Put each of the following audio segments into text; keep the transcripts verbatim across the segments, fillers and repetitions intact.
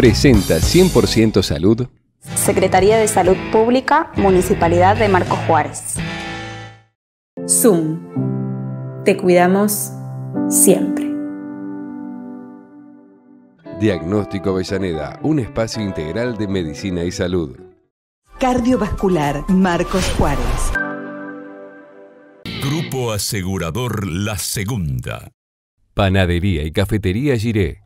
presenta cien por ciento Salud. Secretaría de Salud Pública, Municipalidad de Marcos Juárez. Zoom. Te cuidamos siempre. Diagnóstico Avellaneda, un espacio integral de medicina y salud. Cardiovascular Marcos Juárez. Grupo Asegurador La Segunda. Panadería y Cafetería Giré.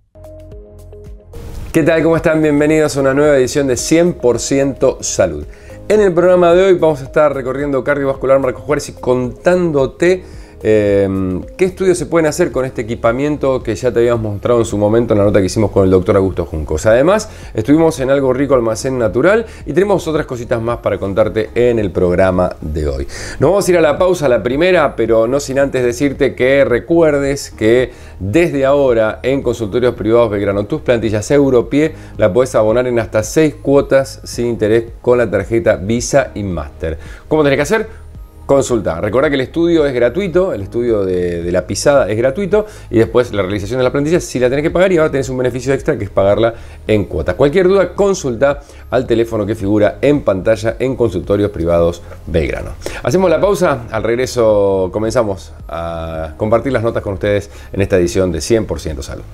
¿Qué tal? ¿Cómo están? Bienvenidos a una nueva edición de cien por ciento Salud. En el programa de hoy vamos a estar recorriendo Cardiovascular Marcos Juárez y contándote eh, qué estudios se pueden hacer con este equipamiento que ya te habíamos mostrado en su momento en la nota que hicimos con el doctor Augusto Juncos. Además, estuvimos en Algo Rico Almacén Natural y tenemos otras cositas más para contarte en el programa de hoy. Nos vamos a ir a la pausa, la primera, pero no sin antes decirte que recuerdes que desde ahora, en Consultorios Privados Belgrano, tus plantillas Europie la puedes abonar en hasta seis cuotas sin interés con la tarjeta Visa y Master. ¿Cómo tenés que hacer? Consultar. Recordá que el estudio es gratuito, el estudio de, de la pisada es gratuito y después la realización de las plantillas sí la tenés que pagar y ahora tenés un beneficio extra que es pagarla en cuotas. Cualquier duda, consulta al teléfono que figura en pantalla en Consultorios Privados Belgrano. Hacemos la pausa, al regreso comenzamos a compartir las notas con ustedes en esta edición de cien por ciento Salud.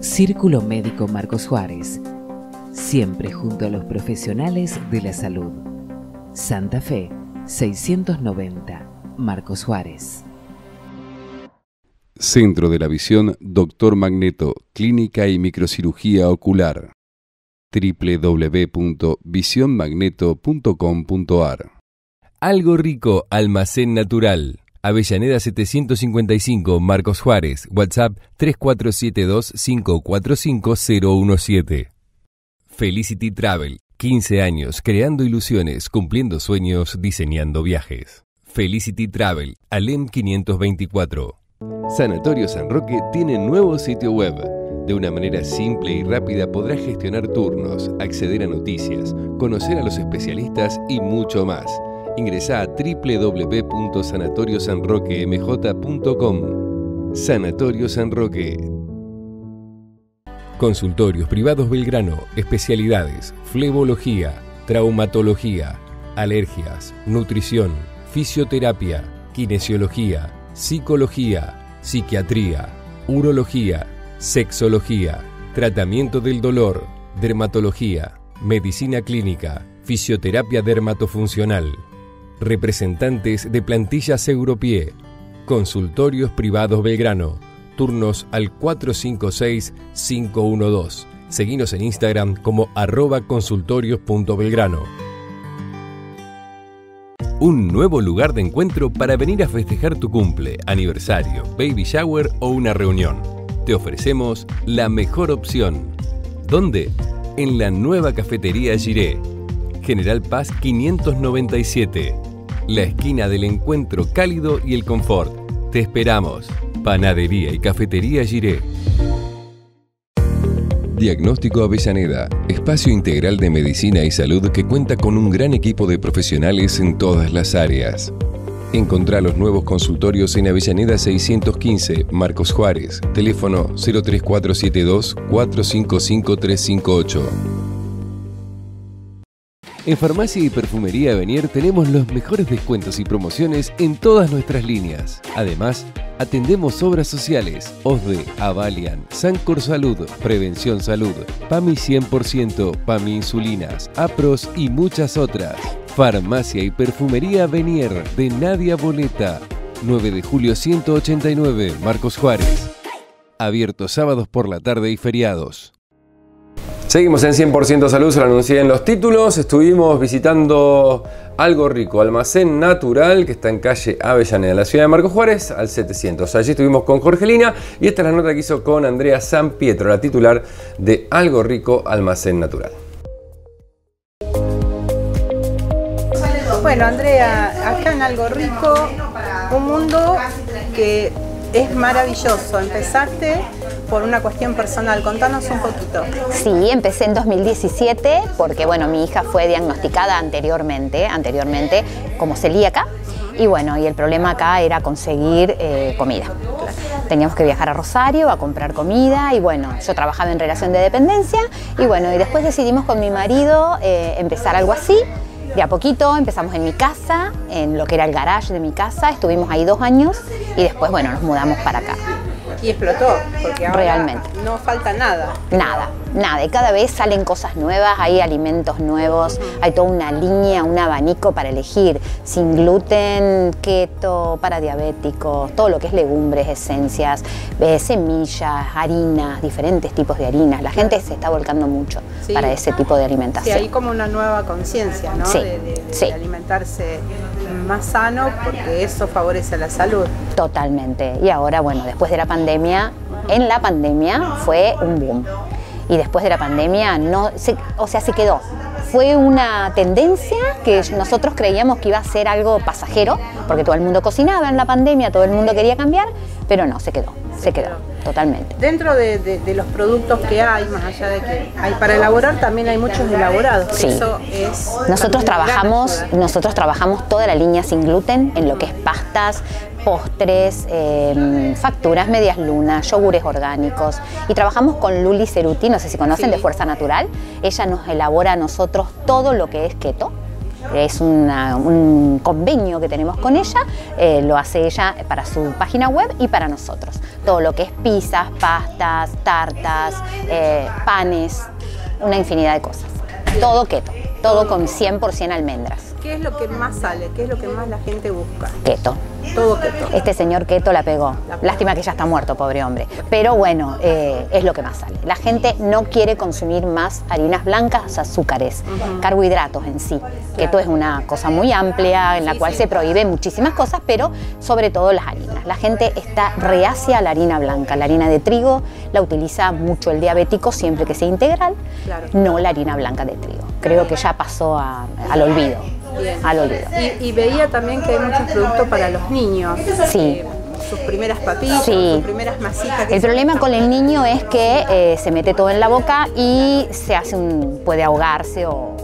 Círculo Médico Marcos Juárez. Siempre junto a los profesionales de la salud. Santa Fe, seiscientos noventa, Marcos Juárez. Centro de la Visión, Doctor Magneto, Clínica y Microcirugía Ocular. w w w punto visión magneto punto com punto a r. Algo Rico, Almacén Natural. Avellaneda setecientos cincuenta y cinco, Marcos Juárez. WhatsApp tres cuatro siete dos, cinco cuatro cinco, cero uno siete. Felicity Travel, quince años, creando ilusiones, cumpliendo sueños, diseñando viajes. Felicity Travel, Alem quinientos veinticuatro. Sanatorio San Roque tiene nuevo sitio web. De una manera simple y rápida podrás gestionar turnos, acceder a noticias, conocer a los especialistas y mucho más. Ingresá a w w w punto sanatorio san roque m j punto com. Sanatorio San Roque. Consultorios Privados Belgrano, especialidades, flebología, traumatología, alergias, nutrición, fisioterapia, kinesiología, psicología, psiquiatría, urología, sexología, tratamiento del dolor, dermatología, medicina clínica, fisioterapia dermatofuncional. Representantes de plantillas Europie. Consultorios Privados Belgrano. Turnos al cuatro cinco seis, cinco uno dos. Seguinos en Instagram como arroba consultorios punto belgrano. Un nuevo lugar de encuentro para venir a festejar tu cumple, aniversario, baby shower o una reunión. Te ofrecemos la mejor opción. ¿Dónde? En la nueva cafetería Giré. General Paz quinientos noventa y siete. La esquina del encuentro cálido y el confort. Te esperamos. Panadería y Cafetería Giré. Diagnóstico Avellaneda, espacio integral de medicina y salud que cuenta con un gran equipo de profesionales en todas las áreas. Encontrá los nuevos consultorios en Avellaneda seiscientos quince, Marcos Juárez, teléfono cero tres cuatro siete dos, cuatro cinco cinco, tres cinco ocho. En Farmacia y Perfumería Venier tenemos los mejores descuentos y promociones en todas nuestras líneas. Además, atendemos obras sociales, Osde, Avalian, SanCor Salud, Prevención Salud, PAMI cien por ciento, PAMI Insulinas, Apros y muchas otras. Farmacia y Perfumería Venier de Nadia Boleta, nueve de julio ciento ochenta y nueve, Marcos Juárez. Abierto sábados por la tarde y feriados. Seguimos en cien por ciento Salud, se lo anuncié en los títulos. Estuvimos visitando Algo Rico, Almacén Natural, que está en calle Avellaneda, la ciudad de Marcos Juárez, al setecientos. Allí estuvimos con Jorgelina y esta es la nota que hizo con Andrea San Pietro, la titular de Algo Rico, Almacén Natural. Bueno, Andrea, acá en Algo Rico, un mundo que es maravilloso. Empezaste por una cuestión personal. Contanos un poquito. Sí, empecé en dos mil diecisiete porque, bueno, mi hija fue diagnosticada anteriormente, anteriormente como celíaca. Y bueno, y el problema acá era conseguir eh, comida. Teníamos que viajar a Rosario a comprar comida y bueno, yo trabajaba en relación de dependencia y bueno, y después decidimos con mi marido eh, empezar algo así. De a poquito empezamos en mi casa, en lo que era el garage de mi casa, estuvimos ahí dos años y después, bueno, nos mudamos para acá. Y explotó, porque ahora realmente no falta nada. Nada, nada. Y cada vez salen cosas nuevas, hay alimentos nuevos, hay toda una línea, un abanico para elegir. Sin gluten, keto, para diabéticos, todo lo que es legumbres, esencias, eh, semillas, harinas, diferentes tipos de harinas. La gente se está volcando mucho, sí, para ese tipo de alimentación. Sí, hay como una nueva conciencia, ¿no? Sí, de, de, de sí. alimentarse más sano, porque eso favorece la salud. Totalmente. Y ahora, bueno, después de la pandemia, en la pandemia fue un boom. Y después de la pandemia, no, se, o sea, se quedó. Fue una tendencia que nosotros creíamos que iba a ser algo pasajero, porque todo el mundo cocinaba en la pandemia, todo el mundo quería cambiar, pero no, se quedó, se quedó, totalmente. Dentro de, de, de los productos que hay, más allá de que hay para elaborar, también hay muchos elaborados. Sí. Eso es nosotros trabajamos, nosotros trabajamos toda la línea sin gluten, en lo que es pastas, postres, eh, facturas, medias lunas, yogures orgánicos. Y trabajamos con Luli Ceruti, no sé si conocen, sí, de Fuerza Natural. Ella nos elabora a nosotros todo lo que es keto. Es una, un convenio que tenemos con ella, eh, lo hace ella para su página web y para nosotros. Todo lo que es pizzas, pastas, tartas, eh, panes, una infinidad de cosas. Todo keto, todo con cien por ciento almendras. ¿Qué es lo que más sale? ¿Qué es lo que más la gente busca? Keto. Todo keto. Este señor keto la pegó. La pegó. Lástima que ya está muerto, pobre hombre. Pero bueno, eh, es lo que más sale. La gente no quiere consumir más harinas blancas, azúcares, uh-huh, carbohidratos en sí. Claro. Keto es una cosa muy amplia en la, sí, cual, sí, se prohíben muchísimas cosas, pero sobre todo las harinas. La gente está reacia a la harina blanca. La harina de trigo la utiliza mucho el diabético siempre que sea integral, claro, no la harina blanca de trigo. Creo que ya pasó a, al olvido. Bien. Al olvido. Y, y veía también que hay muchos productos para los niños. Sí. Eh, sus primeras papillas, sí, sus primeras masitas. El problema con el niño es que eh, se mete todo en la boca y se hace un, puede ahogarse o,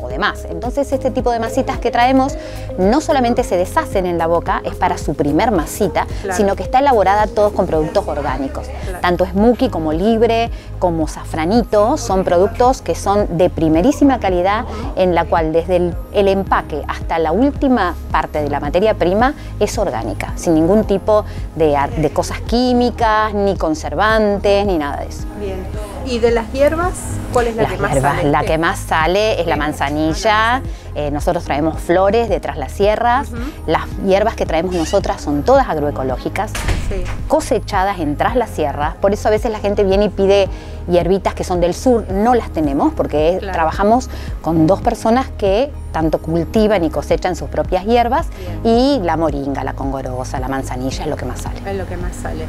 o demás. Entonces este tipo de masitas que traemos no solamente se deshacen en la boca, es para su primer masita, claro, sino que está elaborada todos con productos orgánicos. Claro. Tanto Smuki como Libre, como Safranito, son productos que son de primerísima calidad, en la cual desde el, el empaque hasta la última parte de la materia prima es orgánica, sin ningún tipo de, de cosas químicas, ni conservantes, ni nada de eso. Bien. ¿Y de las hierbas? ¿Cuál es la las que más hierbas, sale? La que más sale es la manzanilla. Eh, nosotros traemos flores de tras las sierras. Uh-huh. Las hierbas que traemos nosotras son todas agroecológicas, sí, cosechadas en tras las sierras. Por eso a veces la gente viene y pide hierbitas que son del sur. No las tenemos porque, claro, trabajamos con dos personas que tanto cultivan y cosechan sus propias hierbas. Bien. Y la moringa, la congorosa, la manzanilla es lo que más sale. Es lo que más sale.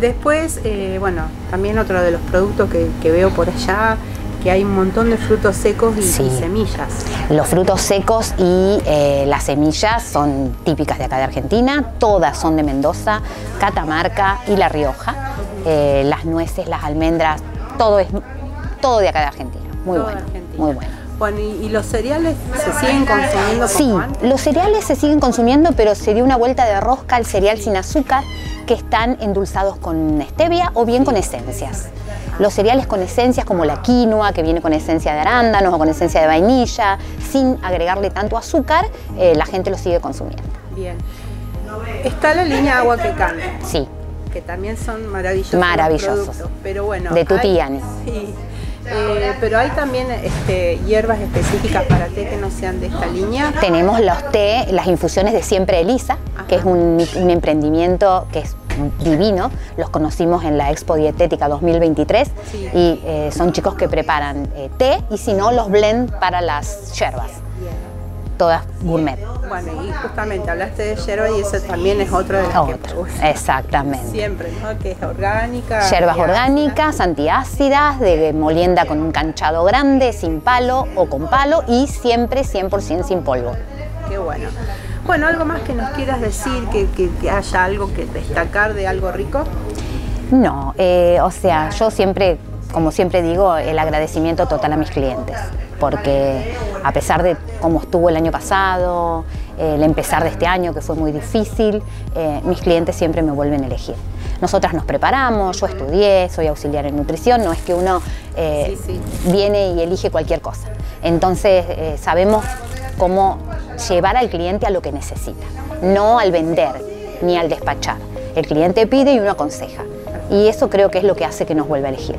Después, eh, bueno, también otro de los productos que, que veo por allá, que hay un montón de frutos secos y, sí, y semillas. Los frutos secos y eh, las semillas son típicas de acá de Argentina, todas son de Mendoza, Catamarca y La Rioja. Eh, las nueces, las almendras, todo es todo de acá de Argentina. Muy bueno, muy bueno. Bueno, ¿y, ¿y los cereales se siguen consumiendo? Sí, antes? Los cereales se siguen consumiendo, pero se dio una vuelta de rosca al cereal sin azúcar, que están endulzados con stevia o bien con esencias. Los cereales con esencias como la quinoa, que viene con esencia de arándanos o con esencia de vainilla, sin agregarle tanto azúcar, eh, la gente lo sigue consumiendo. Bien. Está la línea agua que canta. Sí. Que también son maravillosos. Maravillosos. Pero bueno, de Tutiani. Sí. Eh, pero hay también este, hierbas específicas para té que no sean de esta línea. Tenemos los té, las infusiones de Siempre Elisa, ajá, que es un, un emprendimiento que es divino. Los conocimos en la Expo Dietética dos mil veintitrés, sí, y eh, son chicos que preparan eh, té y si no los blend para las yerbas. Todas gourmet. Bueno, y justamente hablaste de hierbas y eso también es otra de las otra. que produce. Exactamente. Siempre, ¿no? Que es orgánica. Hierbas orgánicas, antiácidas, de molienda con un canchado grande, sin palo o con palo y siempre cien por ciento sin polvo. Qué bueno. Bueno, algo más que nos quieras decir, que, que, que haya algo que destacar de Algo Rico. No, eh, o sea, yo siempre, como siempre digo, el agradecimiento total a mis clientes, porque a pesar de cómo estuvo el año pasado, el empezar de este año que fue muy difícil, eh, mis clientes siempre me vuelven a elegir. Nosotras nos preparamos, yo estudié, soy auxiliar en nutrición, no es que uno eh, sí, sí. viene y elige cualquier cosa. Entonces eh, sabemos cómo llevar al cliente a lo que necesita, no al vender ni al despachar. El cliente pide y uno aconseja. Y eso creo que es lo que hace que nos vuelva a elegir.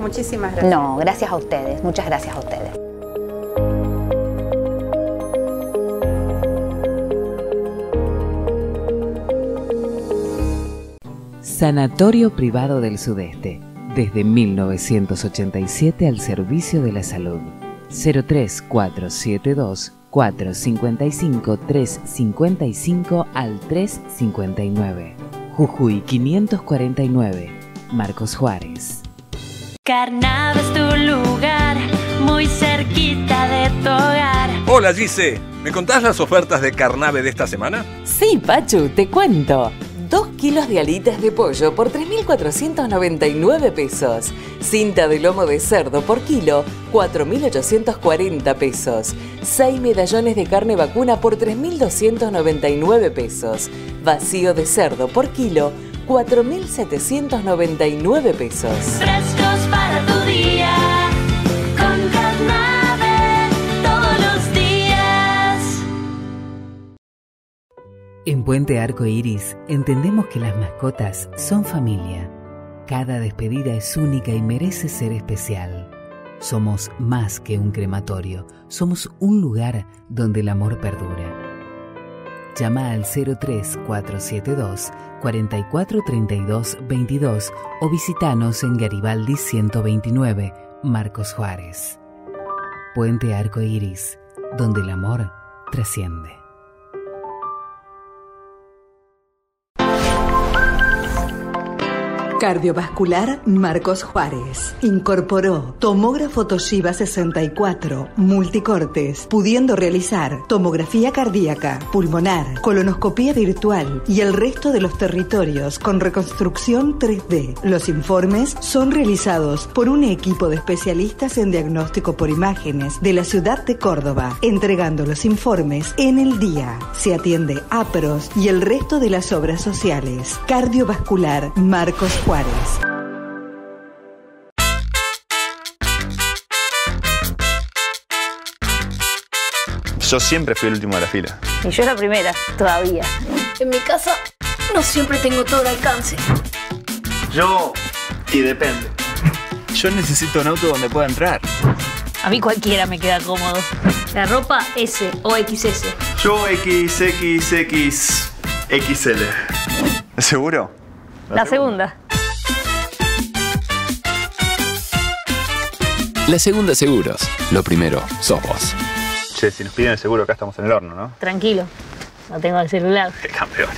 Muchísimas gracias. No, gracias a ustedes, muchas gracias a ustedes. Sanatorio Privado del Sudeste, desde mil novecientos ochenta y siete al servicio de la salud. cero tres cuatro siete dos cuatro cinco cinco tres cinco cinco al tres cincuenta y nueve. Jujuy quinientos cuarenta y nueve, Marcos Juárez. Carnave es tu lugar, muy cerquita de tu hogar. Hola Gise, ¿me contás las ofertas de Carnave de esta semana? Sí, Pachu, te cuento. dos kilos de alitas de pollo por tres mil cuatrocientos noventa y nueve pesos. Cinta de lomo de cerdo por kilo, cuatro mil ochocientos cuarenta pesos. seis medallones de carne vacuna por tres mil doscientos noventa y nueve pesos. Vacío de cerdo por kilo, cuatro mil setecientos noventa y nueve pesos. Frescos para tu día, con Carnave, todos los días. En Puente Arco Iris entendemos que las mascotas son familia. Cada despedida es única y merece ser especial. Somos más que un crematorio, somos un lugar donde el amor perdura. Llama al cero tres cuatro siete dos cuatro cuatro tres dos dos dos o visitanos en Garibaldi ciento veintinueve, Marcos Juárez. Puente Arco Iris, donde el amor trasciende. Cardiovascular Marcos Juárez incorporó tomógrafo Toshiba sesenta y cuatro, multicortes, pudiendo realizar tomografía cardíaca, pulmonar, colonoscopía virtual y el resto de los territorios con reconstrucción tres D. Los informes son realizados por un equipo de especialistas en diagnóstico por imágenes de la ciudad de Córdoba, entregando los informes en el día. Se atiende Apros y el resto de las obras sociales. Cardiovascular Marcos Juárez. Juárez. Yo siempre fui el último de la fila. Y yo la primera, todavía. En mi casa no siempre tengo todo el alcance. Yo, y depende. Yo necesito un auto donde pueda entrar. A mí cualquiera me queda cómodo. La ropa S o equis ese. Yo equis equis equis equis ele. ¿Seguro? La, la segunda. segunda. La segunda seguros. Lo primero sos vos. Che, si nos piden el seguro acá estamos en el horno, ¿no? Tranquilo, no tengo el celular. ¡Qué campeona!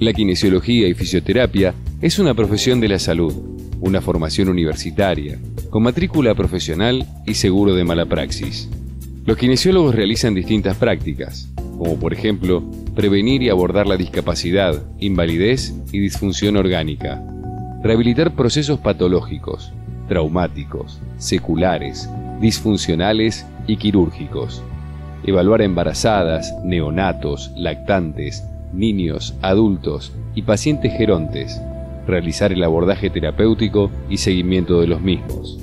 La kinesiología y fisioterapia es una profesión de la salud, una formación universitaria, con matrícula profesional y seguro de mala praxis. Los kinesiólogos realizan distintas prácticas, como por ejemplo, prevenir y abordar la discapacidad, invalidez y disfunción orgánica. Rehabilitar procesos patológicos, traumáticos, seculares, disfuncionales y quirúrgicos. Evaluar embarazadas, neonatos, lactantes, niños, adultos y pacientes gerontes. Realizar el abordaje terapéutico y seguimiento de los mismos.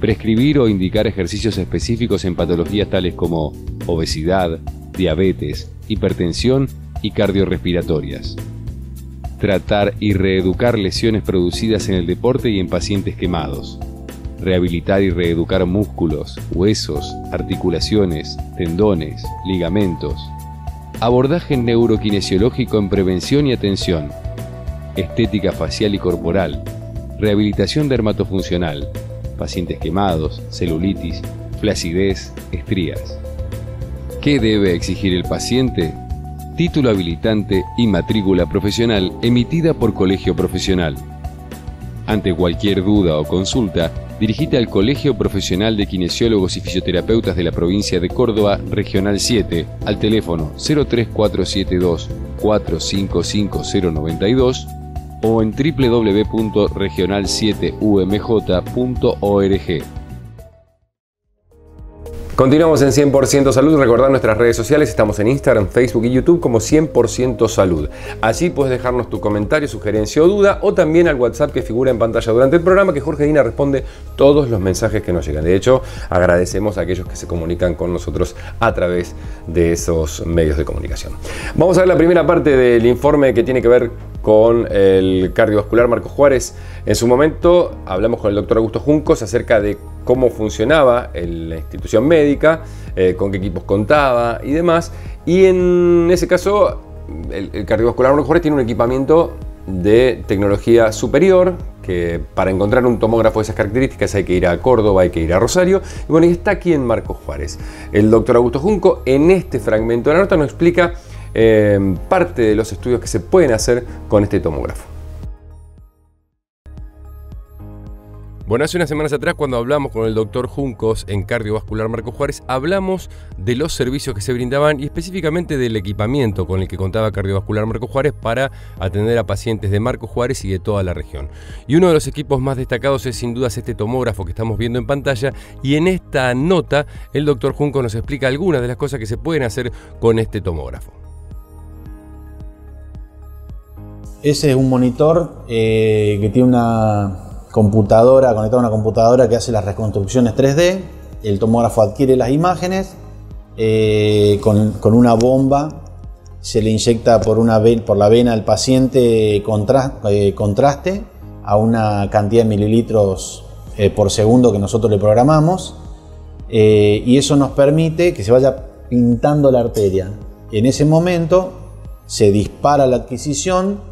Prescribir o indicar ejercicios específicos en patologías tales como obesidad, diabetes, hipertensión y cardiorrespiratorias. Tratar y reeducar lesiones producidas en el deporte y en pacientes quemados. Rehabilitar y reeducar músculos, huesos, articulaciones, tendones, ligamentos. Abordaje neuroquinesiológico en prevención y atención. Estética facial y corporal. Rehabilitación dermatofuncional. Pacientes quemados, celulitis, flacidez, estrías. ¿Qué debe exigir el paciente? Título habilitante y matrícula profesional emitida por colegio profesional. Ante cualquier duda o consulta, dirigite al Colegio Profesional de Kinesiólogos y Fisioterapeutas de la provincia de Córdoba, Regional siete, al teléfono cero tres cuatro siete dos cuatro cinco cinco cero nueve dos o en doble u doble u doble u punto regional siete u m j punto org. Continuamos en cien por ciento Salud. Recordad nuestras redes sociales, estamos en Instagram, Facebook y YouTube como cien por ciento Salud. Allí puedes dejarnos tu comentario, sugerencia o duda, o también al WhatsApp que figura en pantalla durante el programa, que Jorge Dina responde todos los mensajes que nos llegan. De hecho, agradecemos a aquellos que se comunican con nosotros a través de esos medios de comunicación. Vamos a ver la primera parte del informe que tiene que ver con el cardiovascular Marcos Juárez. En su momento hablamos con el doctor Augusto Juncos acerca de cómo funcionaba la institución médica, eh, con qué equipos contaba y demás. Y en ese caso, el, el cardiovascular Marcos Juárez tiene un equipamiento de tecnología superior, que para encontrar un tomógrafo de esas características hay que ir a Córdoba, hay que ir a Rosario. Y bueno, y está aquí en Marcos Juárez. El doctor Augusto Juncos, en este fragmento de la nota, nos explica eh, parte de los estudios que se pueden hacer con este tomógrafo. Bueno, hace unas semanas atrás, cuando hablamos con el doctor Juncos en Cardiovascular Marcos Juárez, hablamos de los servicios que se brindaban y específicamente del equipamiento con el que contaba Cardiovascular Marcos Juárez para atender a pacientes de Marcos Juárez y de toda la región. Y uno de los equipos más destacados es sin dudas este tomógrafo que estamos viendo en pantalla, y en esta nota el doctor Juncos nos explica algunas de las cosas que se pueden hacer con este tomógrafo. Ese es un monitor eh, que tiene una computadora, conectada a una computadora que hace las reconstrucciones tres D. El tomógrafo adquiere las imágenes, eh, con, con una bomba se le inyecta por, una, por la vena al paciente contra, eh, contraste a una cantidad de mililitros eh, por segundo que nosotros le programamos, eh, y eso nos permite que se vaya pintando la arteria. En ese momento se dispara la adquisición,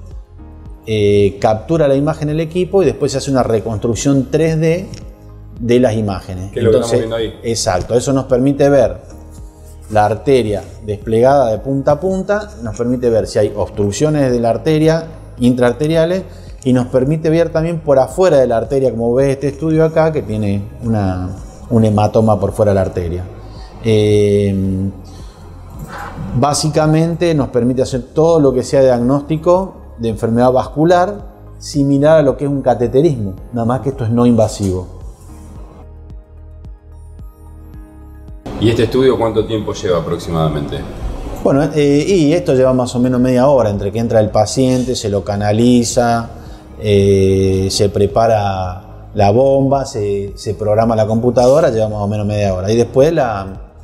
Eh, captura la imagen el equipo y después se hace una reconstrucción tres D de las imágenes. Que lo estamos viendo ahí. Exacto, eso nos permite ver la arteria desplegada de punta a punta, nos permite ver si hay obstrucciones de la arteria, intraarteriales, y nos permite ver también por afuera de la arteria, como ve este estudio acá, que tiene una, un hematoma por fuera de la arteria. Eh, básicamente nos permite hacer todo lo que sea diagnóstico de enfermedad vascular, similar a lo que es un cateterismo, nada más que esto es no invasivo. ¿Y este estudio cuánto tiempo lleva aproximadamente? Bueno, eh, y esto lleva más o menos media hora, entre que entra el paciente, se lo canaliza, eh, se prepara la bomba, se, se programa la computadora, lleva más o menos media hora. Y después la...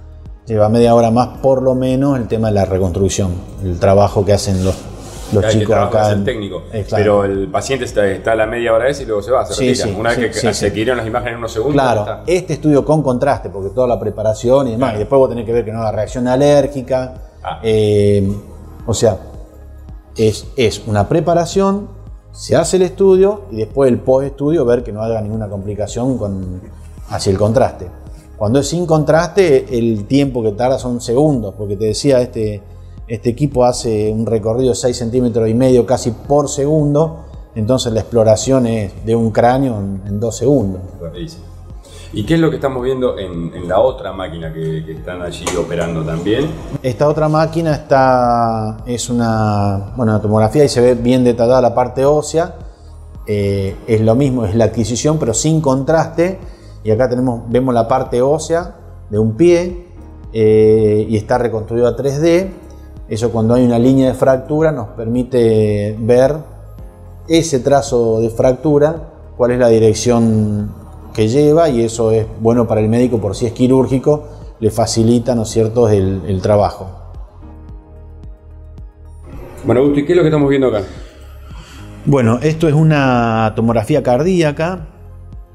lleva media hora más, por lo menos, el tema de la reconstrucción, el trabajo que hacen los... Los hay chicos que acá en... el técnico, exacto. Pero el paciente está, está a la media hora esa y luego se va, se sí, retira. Sí, una sí, vez que sí, se adquirieron sí. las imágenes en unos segundos. Claro, está. Este estudio con contraste, porque toda la preparación y demás, claro. Y después vos tenés que ver que no haga reacción alérgica. Ah. Eh, o sea, es, es una preparación, se hace el estudio y después el post-estudio ver que no haga ninguna complicación con, hacia el contraste. Cuando es sin contraste, el tiempo que tarda son segundos, porque te decía este... Este equipo hace un recorrido de seis centímetros y medio casi por segundo, entonces la exploración es de un cráneo en dos segundos. ¿Y qué es lo que estamos viendo en, en la otra máquina que, que están allí operando también? Esta otra máquina está, es una, bueno, una tomografía y se ve bien detallada la parte ósea. Eh, es lo mismo, es la adquisición pero sin contraste. Y acá tenemos, vemos la parte ósea de un pie, eh, y está reconstruido a tres D. Eso, cuando hay una línea de fractura, nos permite ver ese trazo de fractura, cuál es la dirección que lleva, y eso es bueno para el médico por si es quirúrgico, le facilita, ¿no es cierto?, el, el trabajo. Bueno, Augusto, ¿y qué es lo que estamos viendo acá? Bueno, esto es una tomografía cardíaca.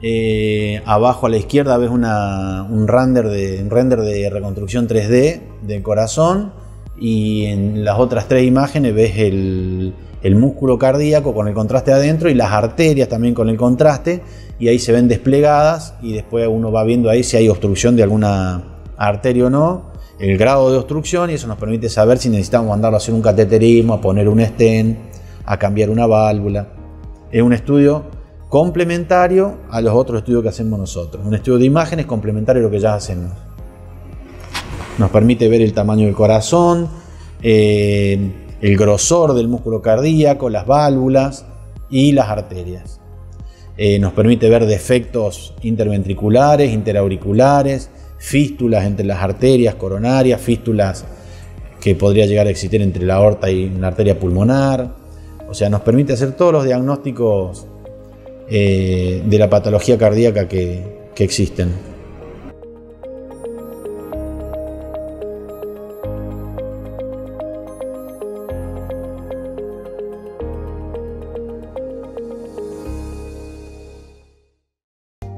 Eh, abajo a la izquierda ves una, un, render de, un render de reconstrucción tres D del corazón. Y en las otras tres imágenes ves el, el músculo cardíaco con el contraste adentro y las arterias también con el contraste, y ahí se ven desplegadas y después uno va viendo ahí si hay obstrucción de alguna arteria o no, el grado de obstrucción, y eso nos permite saber si necesitamos mandarlo a hacer un cateterismo, a poner un stent, a cambiar una válvula. Es un estudio complementario a los otros estudios que hacemos nosotros. Un estudio de imágenes complementario a lo que ya hacemos. Nos permite ver el tamaño del corazón, eh, el grosor del músculo cardíaco, las válvulas y las arterias. Eh, nos permite ver defectos interventriculares, interauriculares, fístulas entre las arterias coronarias, fístulas que podría llegar a existir entre la aorta y una arteria pulmonar. O sea, nos permite hacer todos los diagnósticos eh, de la patología cardíaca que, que existen.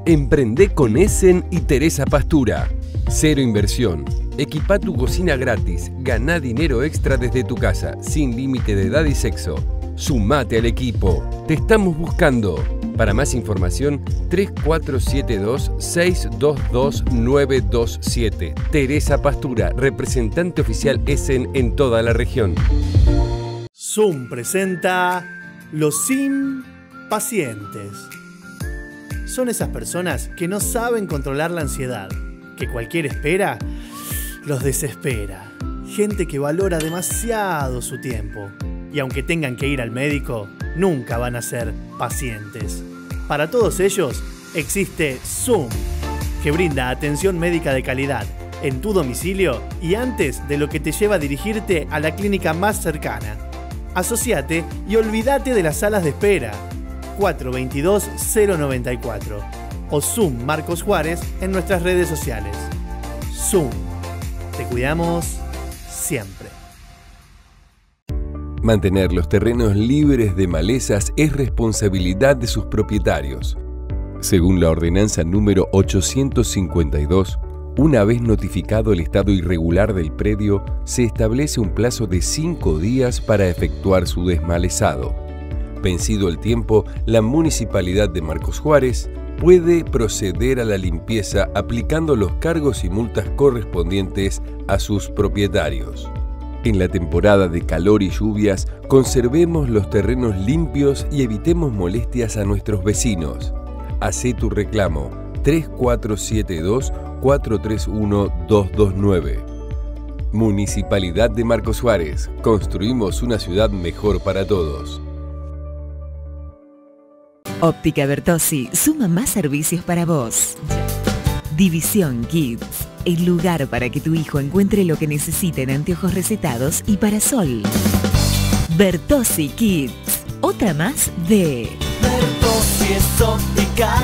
Emprendé con Essen y Teresa Pastura. Cero inversión. Equipa tu cocina gratis. Ganá dinero extra desde tu casa, sin límite de edad y sexo. Sumate al equipo. Te estamos buscando. Para más información, tres cuatro siete dos, seis dos dos, nueve dos siete. Teresa Pastura, representante oficial Essen en toda la región. Zoom presenta los impacientes. Son esas personas que no saben controlar la ansiedad, que cualquier espera los desespera. Gente que valora demasiado su tiempo. Y aunque tengan que ir al médico, nunca van a ser pacientes. Para todos ellos existe Zoom, que brinda atención médica de calidad en tu domicilio y antes de lo que te lleva a dirigirte a la clínica más cercana. Asociate y olvídate de las salas de espera. cuatro dos dos, cero nueve cuatro o Zoom Marcos Juárez en nuestras redes sociales. Zoom, te cuidamos siempre. Mantener los terrenos libres de malezas es responsabilidad de sus propietarios. Según la ordenanza número ochocientos cincuenta y dos, una vez notificado el estado irregular del predio, se establece un plazo de cinco días para efectuar su desmalezado. Vencido el tiempo, la Municipalidad de Marcos Juárez puede proceder a la limpieza aplicando los cargos y multas correspondientes a sus propietarios. En la temporada de calor y lluvias, conservemos los terrenos limpios y evitemos molestias a nuestros vecinos. Hacé tu reclamo tres cuatro siete dos, cuatro tres uno, dos dos nueve. Municipalidad de Marcos Juárez. Construimos una ciudad mejor para todos. Óptica Bertozzi suma más servicios para vos. División Kids, el lugar para que tu hijo encuentre lo que necesita en anteojos recetados y para sol. Bertozzi Kids, otra más de... Bertozzi es óptica,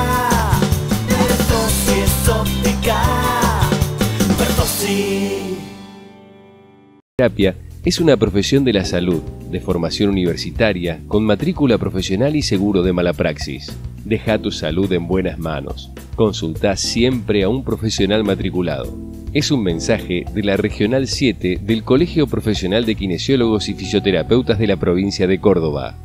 Bertozzi es óptica, Bertozzi. Terapia es una profesión de la salud, de formación universitaria, con matrícula profesional y seguro de mala praxis. Deja tu salud en buenas manos. Consultá siempre a un profesional matriculado. Es un mensaje de la Regional siete del Colegio Profesional de Kinesiólogos y Fisioterapeutas de la provincia de Córdoba.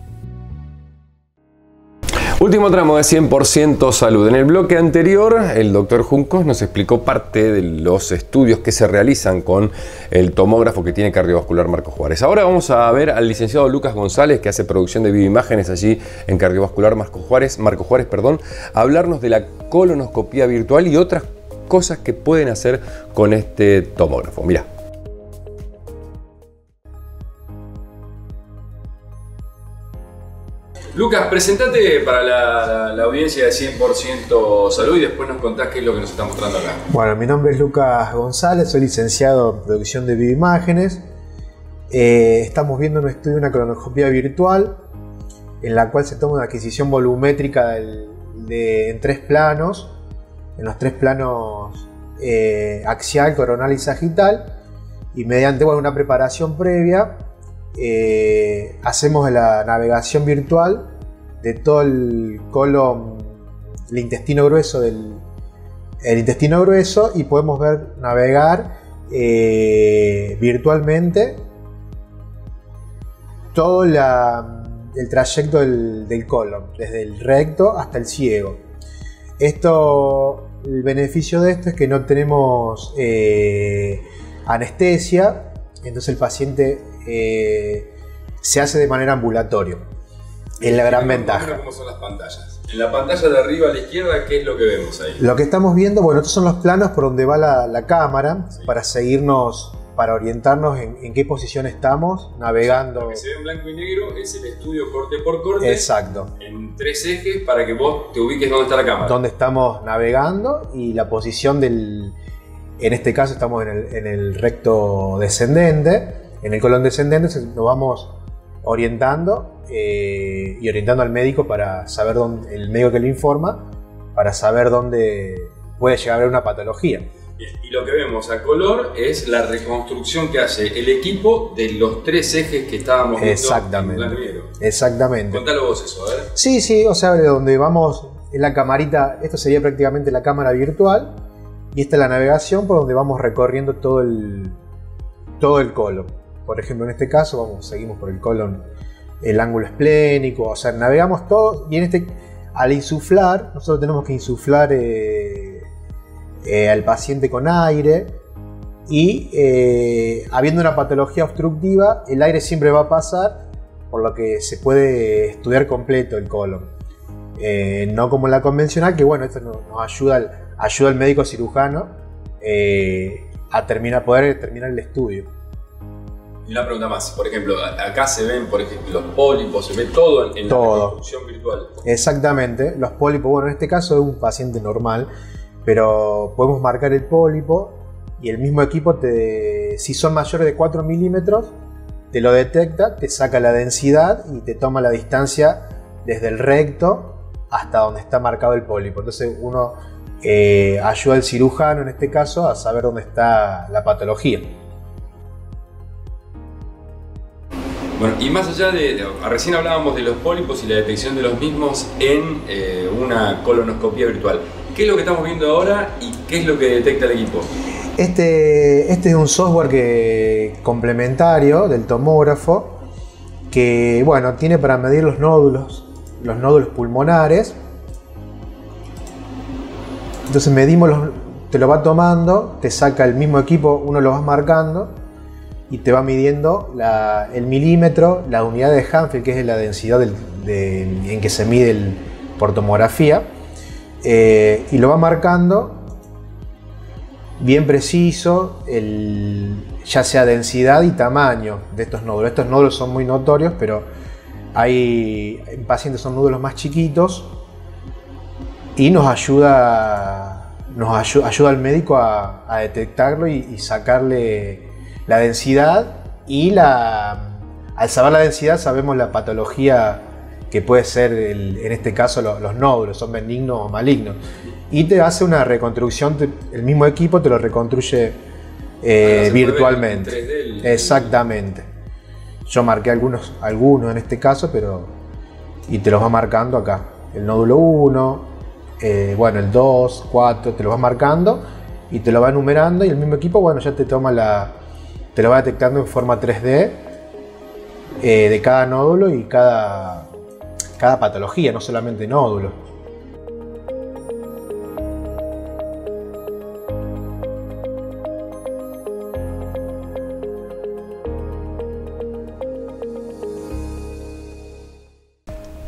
Último tramo de cien por ciento Salud. En el bloque anterior, el doctor Juncos nos explicó parte de los estudios que se realizan con el tomógrafo que tiene Cardiovascular Marcos Juárez. Ahora vamos a ver al licenciado Lucas González, que hace producción de bioimágenes allí en Cardiovascular Marcos Juárez, Marcos Juárez, perdón, a hablarnos de la colonoscopía virtual y otras cosas que pueden hacer con este tomógrafo. Mirá. Lucas, presentate para la, la, la audiencia de cien por ciento Salud y después nos contás qué es lo que nos está mostrando acá. Bueno, mi nombre es Lucas González, soy licenciado en producción de bioimágenes. Eh, estamos viendo en un estudio una colonoscopía virtual en la cual se toma una adquisición volumétrica del, de, en tres planos, en los tres planos eh, axial, coronal y sagital, y mediante bueno, una preparación previa. Eh, hacemos la navegación virtual de todo el colon, el intestino grueso del el intestino grueso y podemos ver navegar eh, virtualmente todo la, el trayecto del, del colon, desde el recto hasta el ciego. Esto, el beneficio de esto es que no tenemos eh, anestesia, entonces el paciente Eh, se hace de manera ambulatoria. Es la gran ventaja. ¿Cómo son las pantallas? En la pantalla de arriba a la izquierda, ¿qué es lo que vemos ahí? Lo que estamos viendo, bueno, estos son los planos por donde va la, la cámara, sí, para seguirnos, para orientarnos en, en qué posición estamos navegando. Lo que se ve en blanco y negro es el estudio corte por corte. Exacto. En tres ejes para que vos te ubiques dónde está la cámara. Dónde estamos navegando y la posición del... En este caso estamos en el, en el recto descendente. En el colon descendente nos vamos orientando. Eh, y orientando al médico para saber dónde, el médico que le informa, para saber dónde puede llegar a haber una patología. Bien, y lo que vemos a color es la reconstrucción que hace el equipo de los tres ejes que estábamos viendo. Exactamente. En Exactamente. Contalo vos eso, a ver. Sí, sí, o sea, donde vamos en la camarita, esto sería prácticamente la cámara virtual, y esta es la navegación por donde vamos recorriendo todo el, todo el colon. Por ejemplo, en este caso, vamos, seguimos por el colon. El ángulo esplénico, o sea, navegamos todo y en este, al insuflar, nosotros tenemos que insuflar eh, eh, al paciente con aire y eh, habiendo una patología obstructiva, el aire siempre va a pasar, por lo que se puede estudiar completo el colon. Eh, no como la convencional, que bueno, esto nos, nos ayuda, al, ayuda al médico cirujano eh, a terminar, poder terminar el estudio. Y una pregunta más, por ejemplo, acá se ven, por ejemplo, los pólipos, se ve todo en, en todo. La reconstrucción virtual. Exactamente, los pólipos, bueno, en este caso es un paciente normal, pero podemos marcar el pólipo y el mismo equipo, te, si son mayores de cuatro milímetros, te lo detecta, te saca la densidad y te toma la distancia desde el recto hasta donde está marcado el pólipo. Entonces uno eh, ayuda al cirujano, en este caso, a saber dónde está la patología. Bueno, y más allá de, de, recién hablábamos de los pólipos y la detección de los mismos en eh, una colonoscopía virtual. ¿Qué es lo que estamos viendo ahora y qué es lo que detecta el equipo? Este, este es un software que, complementario del tomógrafo que, bueno, tiene para medir los nódulos, los nódulos pulmonares. Entonces medimos, los, te lo va tomando, te saca el mismo equipo, uno lo vas marcando. Y te va midiendo la, el milímetro, la unidad de Hanfield, que es la densidad del, de, en que se mide el, por tomografía, eh, y lo va marcando bien preciso, el, ya sea densidad y tamaño de estos nódulos. Estos nódulos son muy notorios, pero hay en pacientes son nódulos más chiquitos y nos ayuda, nos ayuda, ayuda al médico a, a detectarlo y, y sacarle la densidad y la... Al saber la densidad sabemos la patología que puede ser, el, en este caso, los, los nódulos, son benignos o malignos. Y te hace una reconstrucción, te, el mismo equipo te lo reconstruye eh, virtualmente. tres D, el... Exactamente. Yo marqué algunos, algunos en este caso, pero... Y te los va marcando acá. El nódulo uno, eh, bueno, el dos, cuatro, te lo vas marcando y te lo va enumerando y el mismo equipo, bueno, ya te toma la... Te lo va detectando en forma tres D eh, de cada nódulo y cada, cada patología, no solamente nódulo.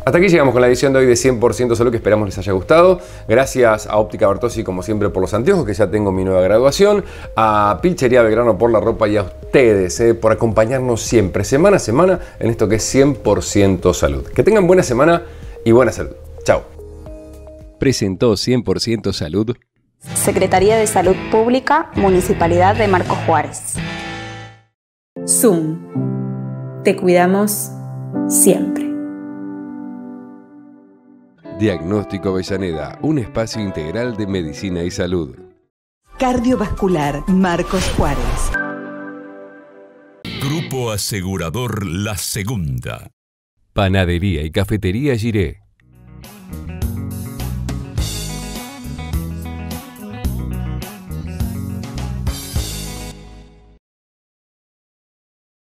Hasta aquí llegamos con la edición de hoy de cien por ciento Salud, que esperamos les haya gustado. Gracias a Óptica Bertozzi, como siempre, por los anteojos, que ya tengo mi nueva graduación. A Pizzería Belgrano por la ropa y a ustedes eh, por acompañarnos siempre, semana a semana, en esto que es cien por ciento Salud. Que tengan buena semana y buena salud. Chao. Presentó cien por ciento Salud. Secretaría de Salud Pública, Municipalidad de Marcos Juárez. Zoom. Te cuidamos siempre. Diagnóstico Avellaneda, un espacio integral de medicina y salud. Cardiovascular Marcos Juárez. Grupo Asegurador La Segunda. Panadería y Cafetería Giré.